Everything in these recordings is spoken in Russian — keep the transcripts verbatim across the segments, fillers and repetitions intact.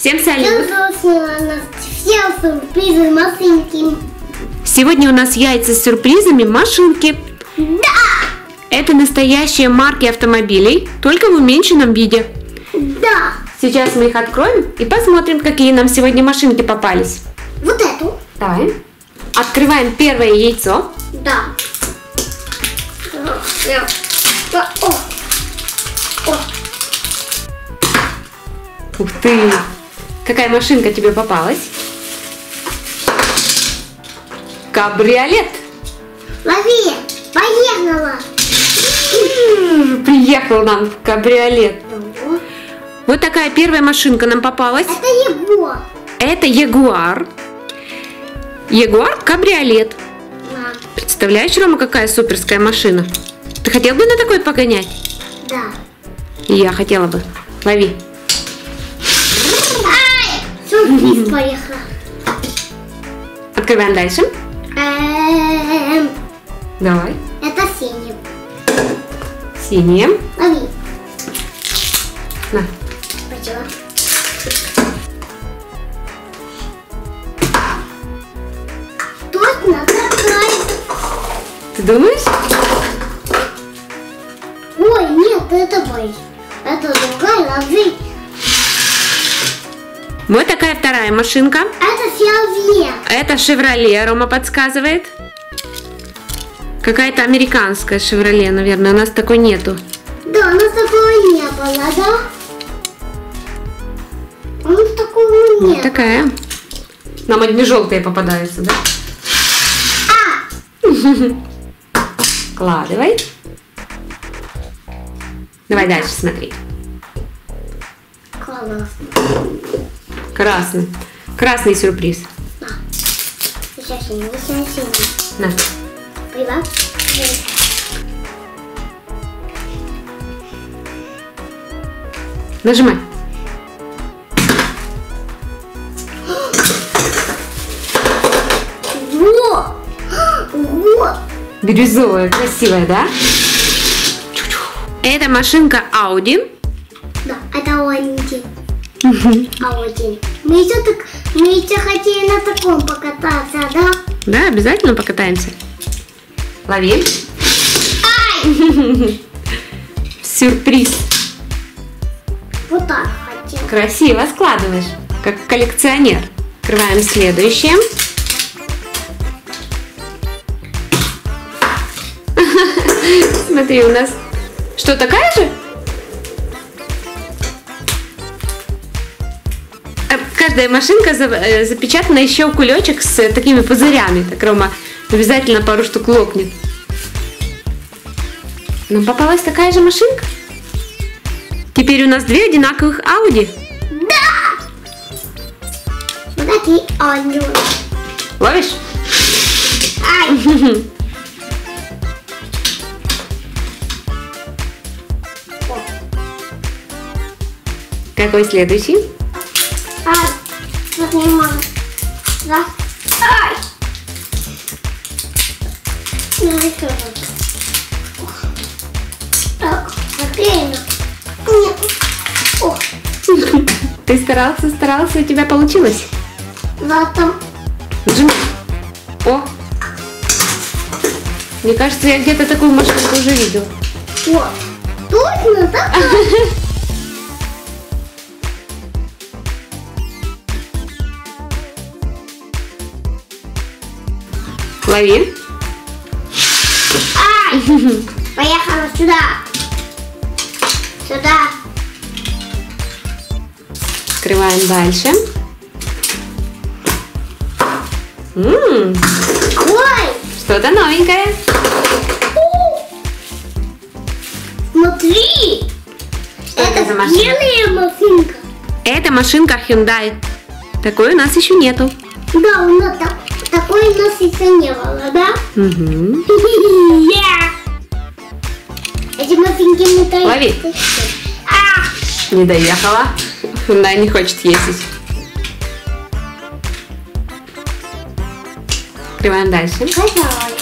Всем салют! Всем сюрпризы, машинки! Сегодня у нас яйца с сюрпризами машинки. Да! Это настоящие марки автомобилей, только в уменьшенном виде. Да! Сейчас мы их откроем и посмотрим, какие нам сегодня машинки попались. Вот эту. Давай. Открываем первое яйцо. Да. Ух ты! Какая машинка тебе попалась? Кабриолет! Лови! Поехала! Приехал нам кабриолет. Ого. Вот такая первая машинка нам попалась. Это Ягуар. Это Ягуар. Ягуар кабриолет. Да. Представляешь, Рома, какая суперская машина? Ты хотел бы на такой погонять? Да. Я хотела бы. Лови. Ай! Сюрприз поехала. Открываем дальше. Эм... Давай. Это синим. Синим. Лови. На. Почему? Тут надо брать. Ты думаешь? Ой, нет, это мой. Это другая, лови. Вот такая вторая машинка. Это Chevrolet. Это Chevrolet, Рома подсказывает. Какая-то американская Chevrolet, наверное. У нас такой нету. Да, у нас такого не было, да? У нас такого не было. Вот такая. Нам одни желтые попадаются, да? А! Кладывай. Давай дальше смотри. Классно. Красный. Красный сюрприз. На. Сейчас я не сильно. На. Привет. Нажимай. Во! Во! Бирюзовая, красивая, да? Это машинка Ауди. Да, это Ауди. Ауди. Мы еще, так, мы еще хотели на таком покататься, да? Да, обязательно покатаемся. Лови. Ай! Сюрприз. Вот так хотел. Красиво складываешь, как коллекционер. Открываем следующее. Смотри, у нас что, такая же? Каждая машинка запечатана еще в кулечек с такими пузырями. Так, Рома обязательно пару штук лопнет. Нам попалась такая же машинка. Теперь у нас две одинаковых Ауди. Да! Вот такие Ауди. Ловишь? Ай! Какой следующий? Ай! Вот не могу. Да. Ай! Ты старался, старался, у тебя получилось? Да, там. О! Мне кажется, я где-то такую машинку уже видел. О! Точно, да? Лови. Ай! Поехала сюда. Сюда. Открываем дальше. М-м-м. Ой! Что-то новенькое. Смотри! Что это за машинка? Это машинка Hyundai. Такой у нас еще нету. Да, у нас так. Такой у нас еще не было, да? Угу. Эти мафинки не доехали. Лови. А! Не доехала. Она не хочет ездить. Открываем дальше. Пожалуй.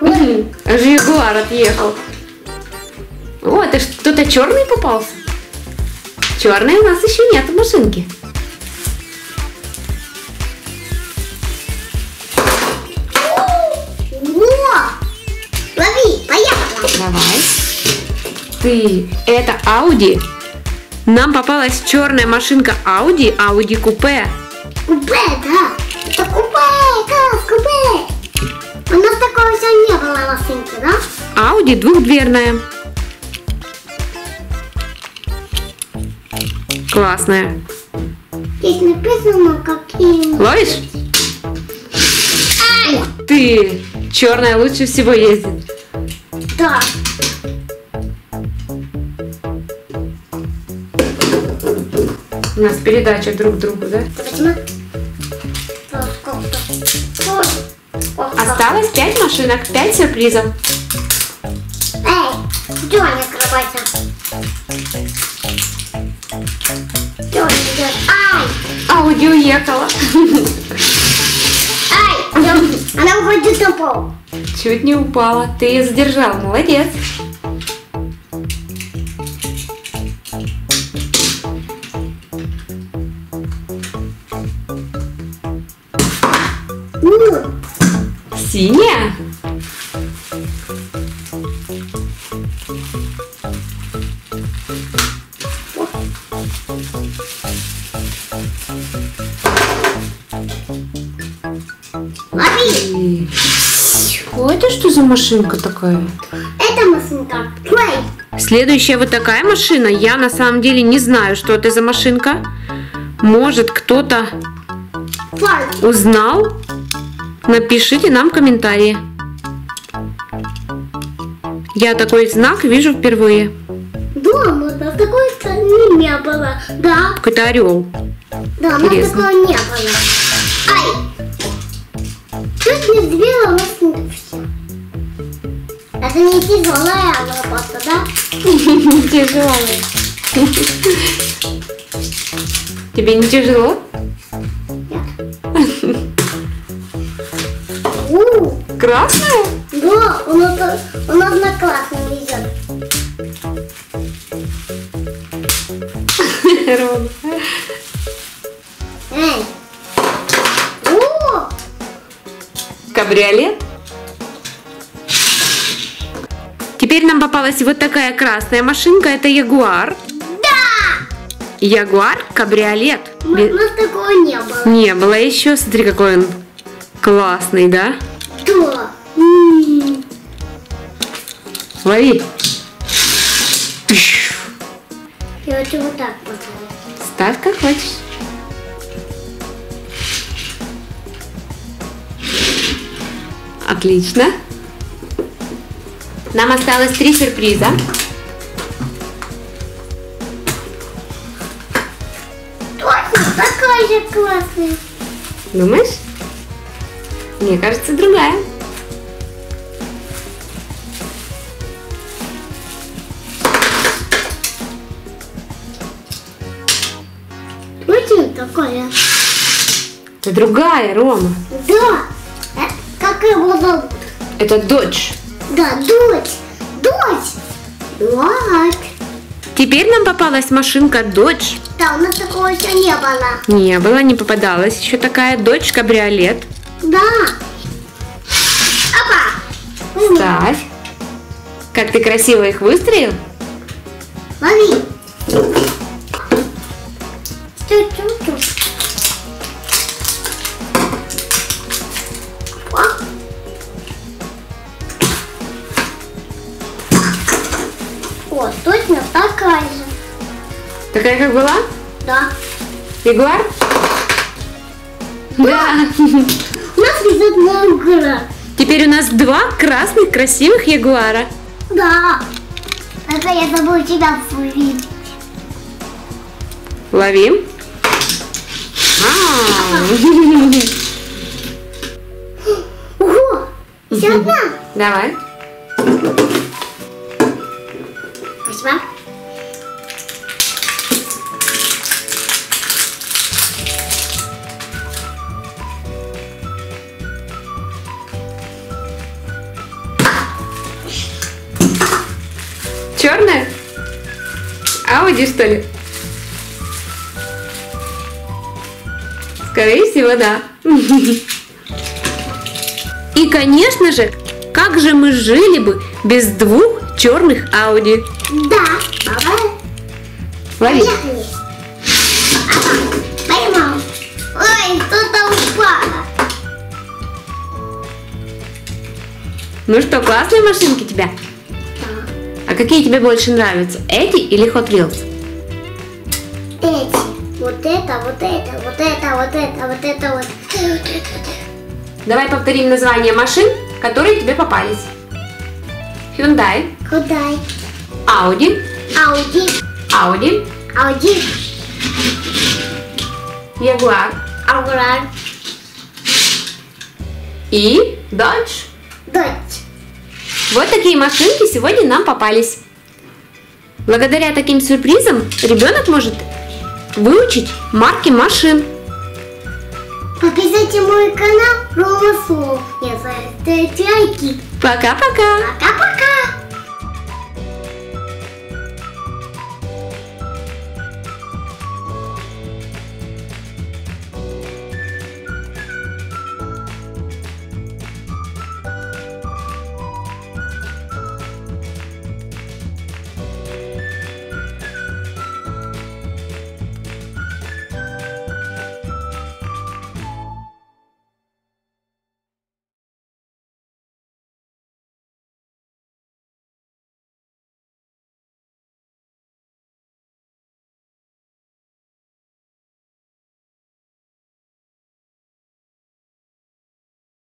Угу. Жигу. Ягуар отъехал. О, это кто-то черный попался. Черной у нас еще нет машинки. Лови, поехали. Давай. Ты, это Ауди. Нам попалась черная машинка Ауди, Ауди купе. Купе, да. Это купе, класс, купе. У нас такого еще не было машинки, да? Ауди двухдверная. Классная. Здесь написано, какие. Ловишь? Ай! Ух ты! Черная лучше всего ездит. Да. У нас передача друг к другу, да? Почему? Осталось пять машинок, пять сюрпризов. Эй, где они открываются? Ай! Ауди уехала. Ай! Она уходит на пол. Чуть не упала. Ты ее задержал. Молодец. Синяя? Лови! О, это что за машинка такая? Это машинка. Следующая вот такая машина. Я на самом деле не знаю, что это за машинка. Может, кто-то узнал? Напишите нам комментарии. Я такой знак вижу впервые. Дома, да, в такой стране не было, да? Какой-то орел. Да, у нас такого не было. Ай! Чуть не сбила машинку. Это не тяжелая лопата, да? Не тяжелая. Тебе не тяжело? Красная? Да, у нас, у нас на красном идет. Ровно. Эй. О! Кабриолет. Теперь нам попалась вот такая красная машинка. Это Ягуар. Да! Ягуар, кабриолет. У нас такого не было. Не было еще. Смотри, какой он классный, да? Лови. Я хочу вот так поставить. Ставь как хочешь. Отлично. Нам осталось три сюрприза. Точно такой же классный. Думаешь? Мне кажется, другая. Очень такая. Это другая, Рома. Да. Как его зовут? Это Додж. Да, Додж. Додж. Вот. Теперь нам попалась машинка Додж. Да, у нас такого еще не было. Не было, не попадалась. Еще такая Додж кабриолет. Да. Опа. Ставь. Как ты красиво их выстроил. Лови. О, точно такая же. Такая, как была? Да. Ягуар? Да. У нас везет много. Теперь у нас два красных красивых ягуара. Да. Это я забыл тебя вылить. Ловим. Ого! Еще одна. Давай. Спасибо. черная? Ауди, что ли? Скорее всего, да. И, конечно же, как же мы жили бы без двух черных Ауди? Да, папа. Лови. Поехали. Поймал. Ой, кто-то упал. Ну что, классные машинки тебя? Да. А какие тебе больше нравятся? Эти или Hot Wheels? Эти. Вот это, вот это, вот это, вот это, вот это, вот это. Давай повторим название машин, которые тебе попались. Hyundai. Hyundai. Ауди. Ауди. Ауди. Ауди. Ягуар. Ягуар. И Додж. Додж. Вот такие машинки сегодня нам попались. Благодаря таким сюрпризам ребенок может выучить марки машин. Подписывайтесь на мой канал, Рома Слов. Я зовут Тайки. Пока-пока. Пока-пока.